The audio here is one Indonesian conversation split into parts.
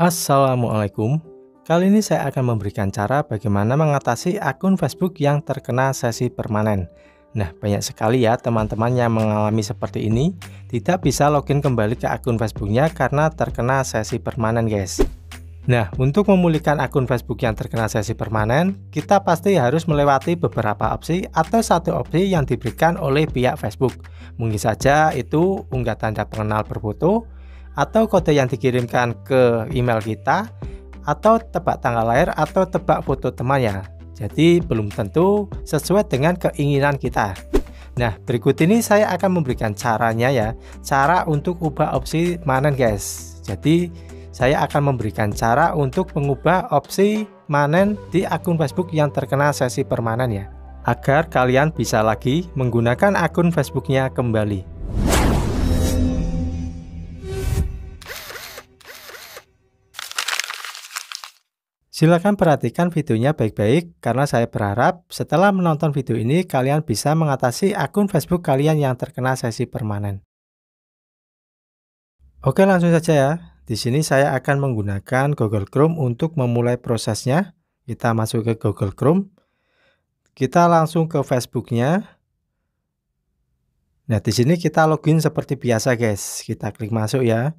Assalamualaikum, kali ini saya akan memberikan cara bagaimana mengatasi akun Facebook yang terkena sesi permanen. Nah, banyak sekali ya teman-teman yang mengalami seperti ini, tidak bisa login kembali ke akun Facebooknya karena terkena sesi permanen guys. Nah, untuk memulihkan akun Facebook yang terkena sesi permanen, kita pasti harus melewati beberapa opsi atau satu opsi yang diberikan oleh pihak Facebook. Mungkin saja itu unggah tanda pengenal berfoto, atau kode yang dikirimkan ke email kita, atau tebak tanggal lahir, atau tebak foto temannya. Jadi belum tentu sesuai dengan keinginan kita. Nah, berikut ini saya akan memberikan caranya ya, cara untuk ubah opsi manen guys. Jadi saya akan memberikan cara untuk mengubah opsi manen di akun Facebook yang terkena sesi permanen ya, agar kalian bisa lagi menggunakan akun Facebooknya kembali. Silahkan perhatikan videonya baik-baik, karena saya berharap setelah menonton video ini kalian bisa mengatasi akun Facebook kalian yang terkena sesi permanen. Oke, langsung saja ya. Di sini saya akan menggunakan Google Chrome untuk memulai prosesnya. Kita masuk ke Google Chrome. Kita langsung ke Facebooknya. Nah, di sini kita login seperti biasa guys. Kita klik masuk ya.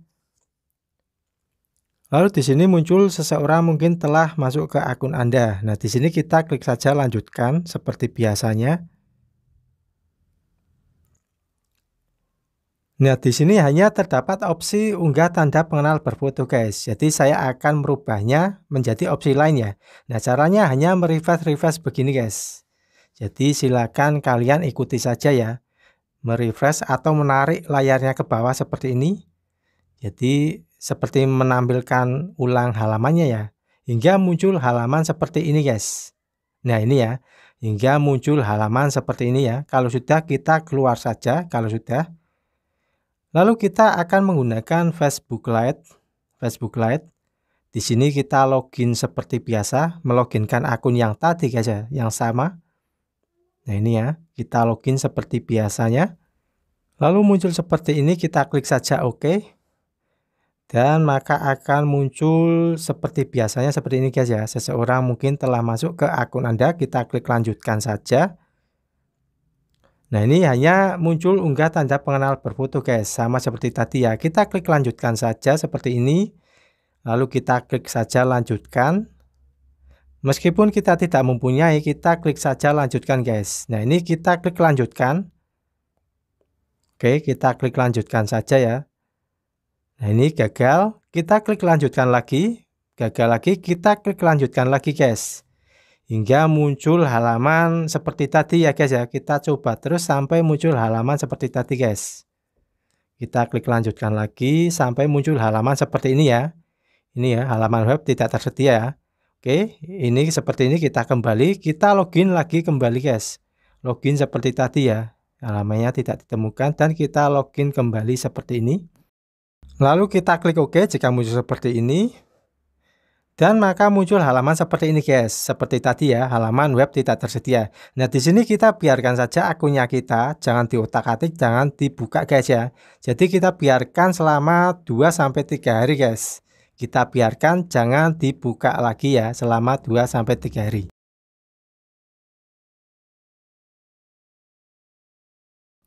Lalu di sini muncul seseorang mungkin telah masuk ke akun Anda. Nah, di sini kita klik saja lanjutkan seperti biasanya. Nah, di sini hanya terdapat opsi unggah tanda pengenal berfoto guys. Jadi saya akan merubahnya menjadi opsi lainnya. Nah, caranya hanya merefresh begini guys. Jadi silakan kalian ikuti saja ya. Merefresh atau menarik layarnya ke bawah seperti ini. Jadi seperti menampilkan ulang halamannya ya, hingga muncul halaman seperti ini guys. Nah, ini ya, hingga muncul halaman seperti ini ya. Kalau sudah, kita keluar saja. Kalau sudah, lalu kita akan menggunakan Facebook Lite. Di sini kita login seperti biasa, meloginkan akun yang tadi guys ya, yang sama. Nah, ini ya, kita login seperti biasanya. Lalu muncul seperti ini, kita klik saja oke. Dan maka akan muncul seperti biasanya seperti ini guys ya. Seseorang mungkin telah masuk ke akun Anda. Kita klik lanjutkan saja. Nah, ini hanya muncul unggah tanda pengenal berfoto guys. Sama seperti tadi ya. Kita klik lanjutkan saja seperti ini. Lalu kita klik saja lanjutkan. Meskipun kita tidak mempunyai, kita klik saja lanjutkan guys. Nah, ini kita klik lanjutkan. Oke, kita klik lanjutkan saja ya. Nah, ini gagal, kita klik lanjutkan lagi, gagal lagi, kita klik lanjutkan lagi guys. Hingga muncul halaman seperti tadi ya guys ya. Kita coba terus sampai muncul halaman seperti tadi guys. Kita klik lanjutkan lagi sampai muncul halaman seperti ini ya. Ini ya, halaman web tidak tersedia ya. Oke, ini seperti ini, kita kembali, kita login lagi kembali guys. Login seperti tadi ya, halamannya tidak ditemukan dan kita login kembali seperti ini. Lalu kita klik OK jika muncul seperti ini. Dan maka muncul halaman seperti ini guys. Seperti tadi ya, halaman web tidak tersedia. Nah, di sini kita biarkan saja akunnya kita. Jangan diotak-atik, jangan dibuka guys ya. Jadi kita biarkan selama 2-3 hari guys. Kita biarkan, jangan dibuka lagi ya selama 2-3 hari.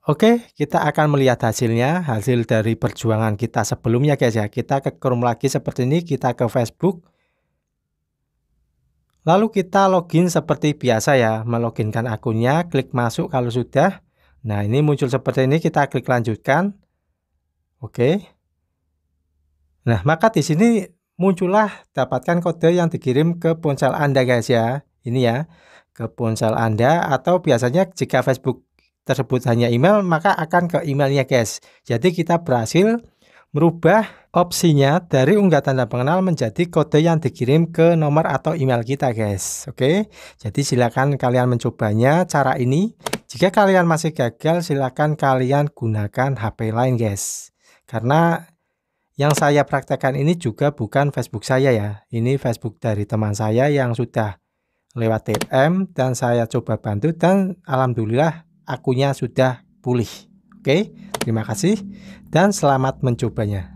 Oke, kita akan melihat hasilnya, hasil dari perjuangan kita sebelumnya guys ya. Kita ke Chrome lagi seperti ini, kita ke Facebook. Lalu kita login seperti biasa ya, meloginkan akunnya, klik masuk kalau sudah. Nah, ini muncul seperti ini, kita klik lanjutkan. Oke. Nah, maka di sini muncullah dapatkan kode yang dikirim ke ponsel Anda guys ya. Ini ya, ke ponsel Anda, atau biasanya jika Facebook tersebut hanya email, maka akan ke emailnya guys. Jadi kita berhasil merubah opsinya dari unggah tanda pengenal menjadi kode yang dikirim ke nomor atau email kita guys. Oke, jadi silakan kalian mencobanya cara ini. Jika kalian masih gagal, silakan kalian gunakan HP lain guys. Karena yang saya praktekkan ini juga bukan Facebook saya ya. Ini Facebook dari teman saya yang sudah lewat DM dan saya coba bantu dan alhamdulillah akunnya sudah pulih. Oke, terima kasih dan selamat mencobanya.